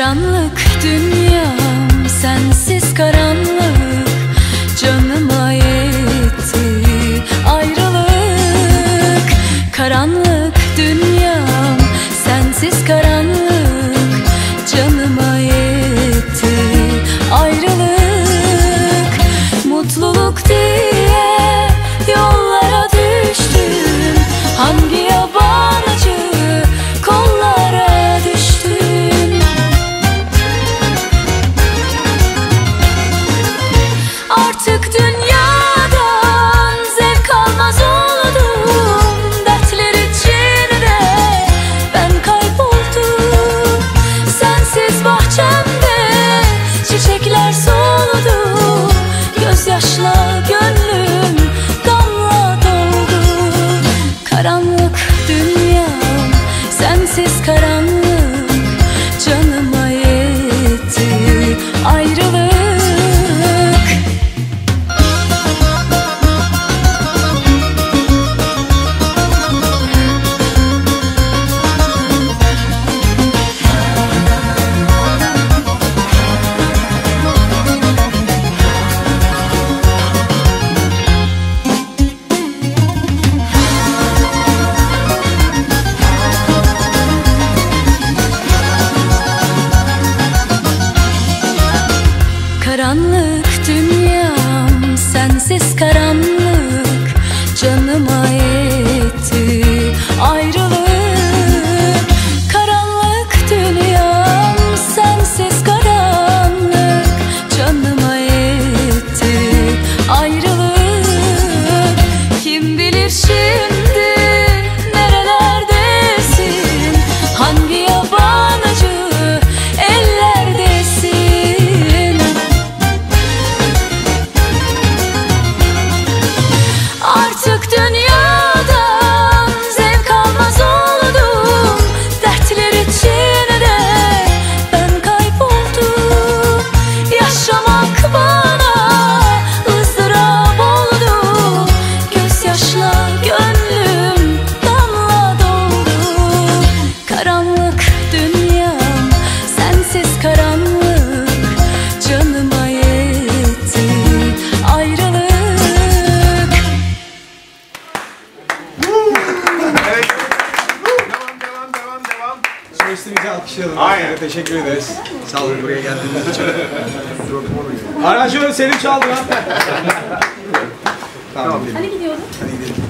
Karanlık dünyam, sensiz karanlık canıma yetti ayrılık. Karanlık dünyam, sensiz karanlık canıma yetti ayrılık. Mutluluk diye yollara düştüm, hangi yabancı yaşla gönlüm damla doldu. Karanlık dünyam, sensiz karanlık canıma yetti ayrılık. Karanlık dünyam, sensiz karanlık canıma yetti ayrılık. Karanlık dünyam, sensiz karanlık canıma yetti ayrılık. Kim bilir şimdi nerelerdesin, hangi yabancı dünyadan zevk almaz oldum. Dertler içinde ben kayboldum. Yaşamak bana ızdırap oldu. Gözyaşla gönlüm damla doldu. Karanlık dünyam, sensiz karanlık canıma yetti ayrılık. Sesimizi alkışlayalım. Aynen. Teşekkür ederiz. Sağ olun buraya geldiğiniz için. Aranjörü senin çaldı lan. Tamam. Hani gidiyordun? Hadi gidelim.